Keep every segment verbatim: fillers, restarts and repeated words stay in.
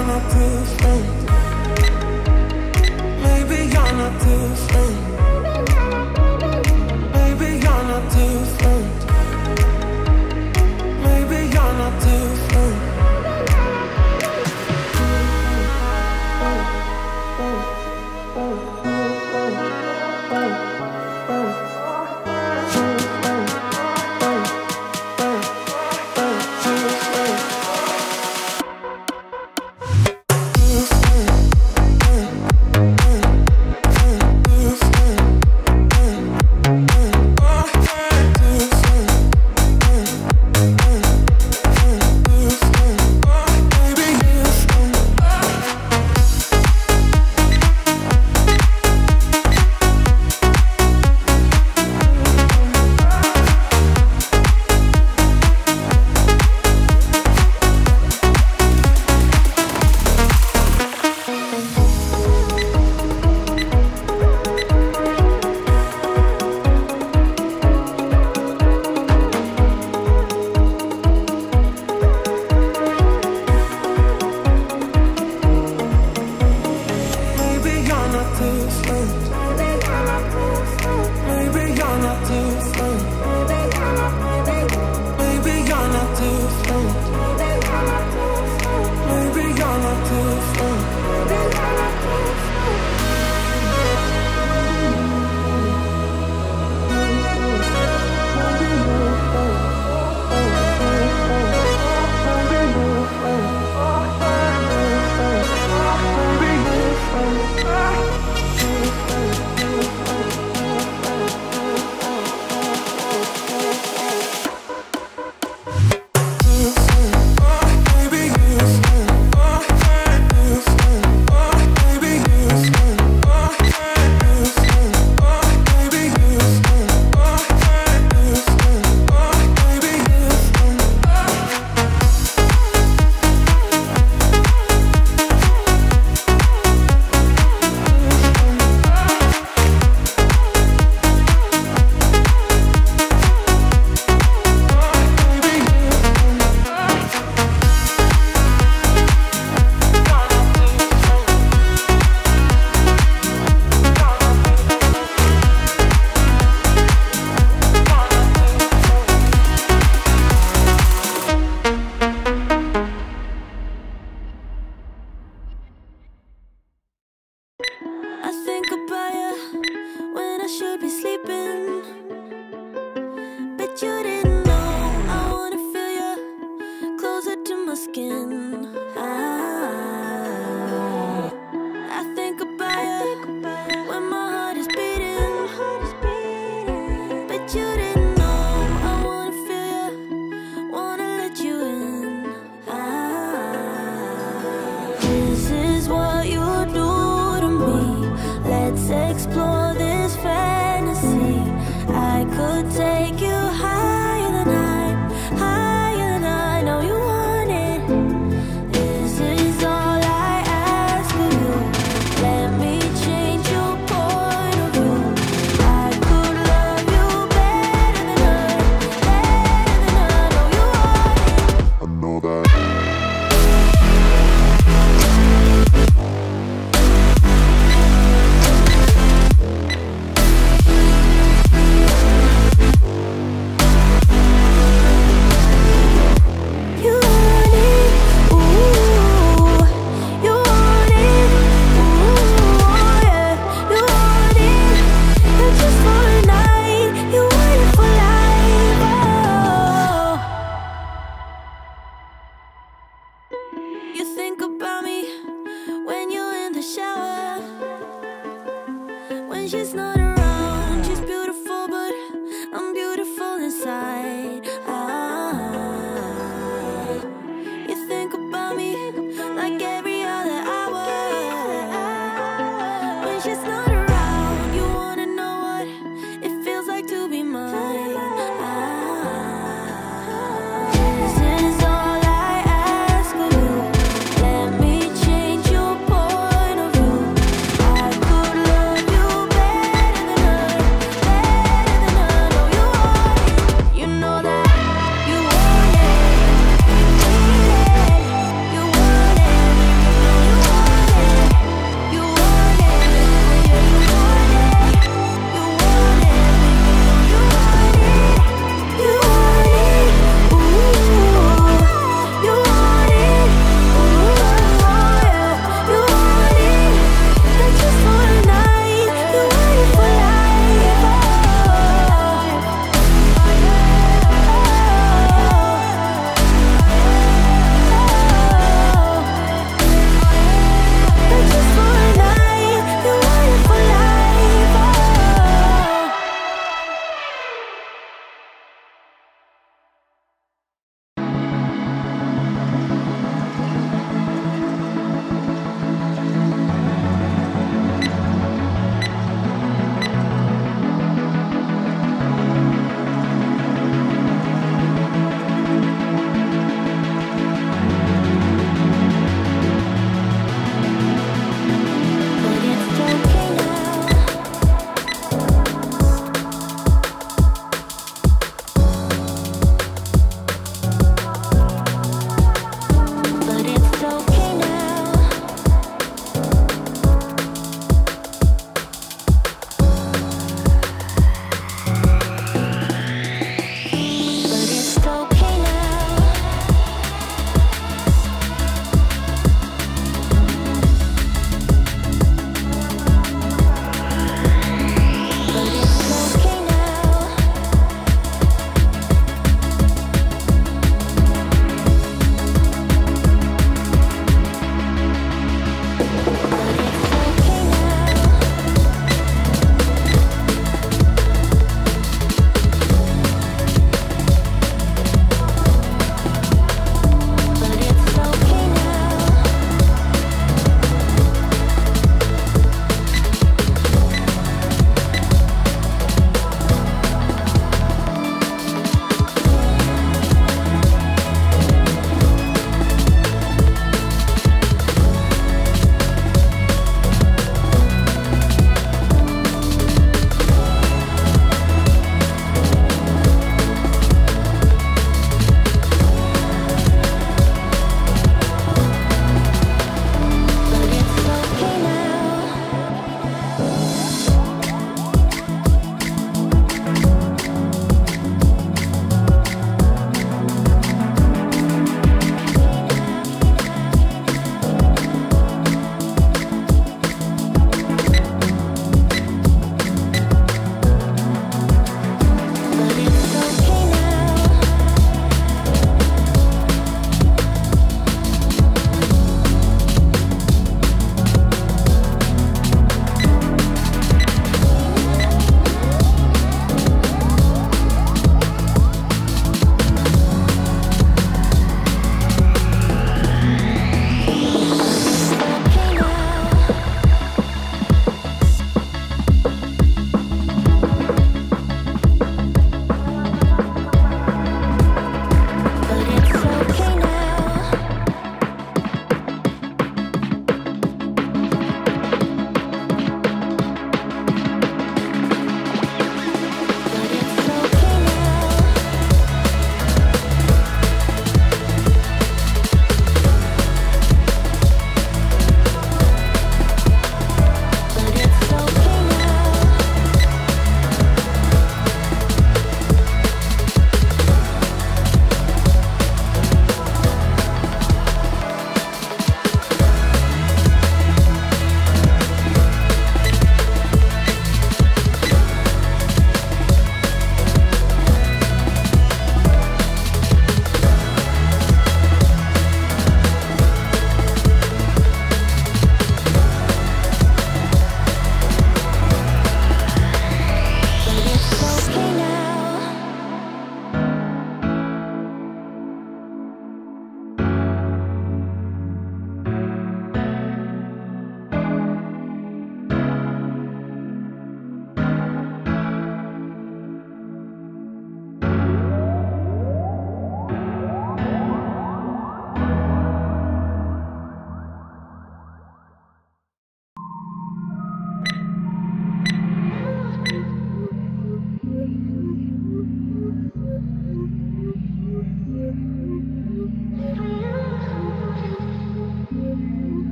you're not to blame. Maybe you're not to blame. Maybe you're not to blame. Maybe you're not to blame.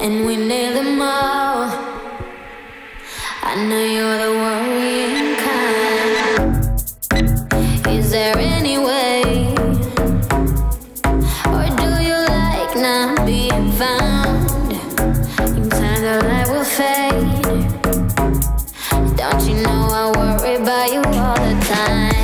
and we nail them all. I know you're the worrying kind. Is there any way, or do you like not being found? In time the light will fade. Don't you know I worry about you all the time?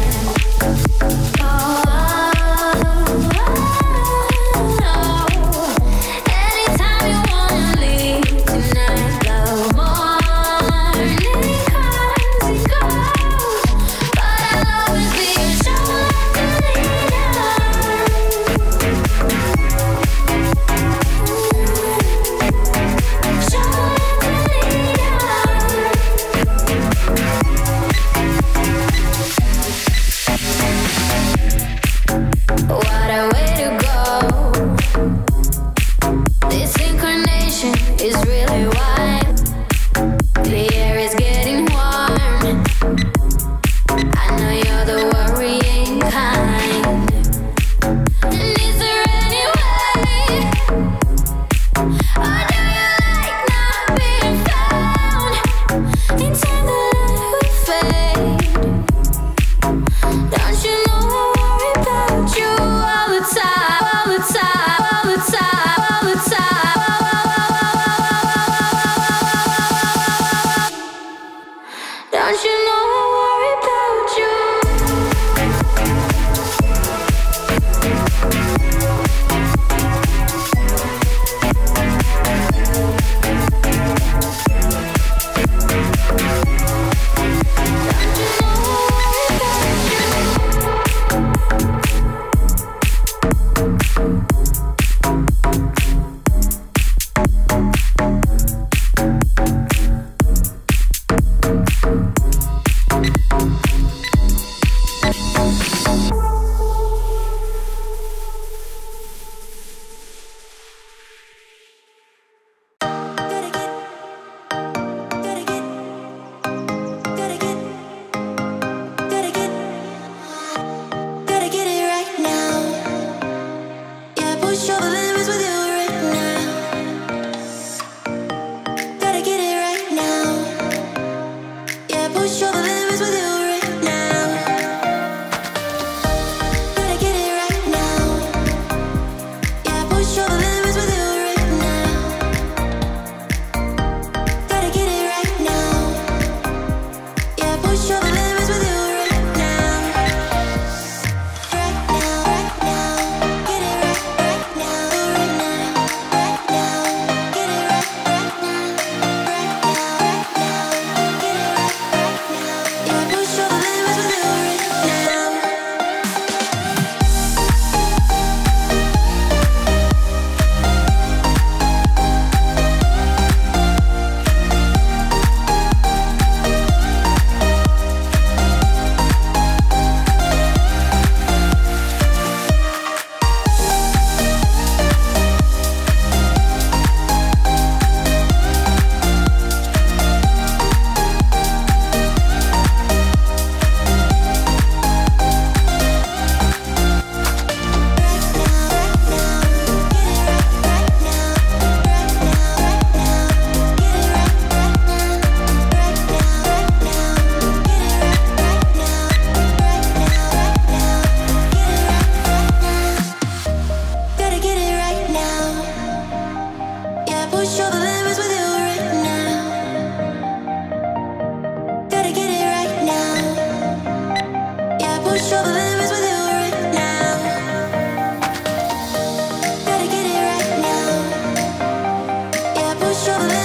Show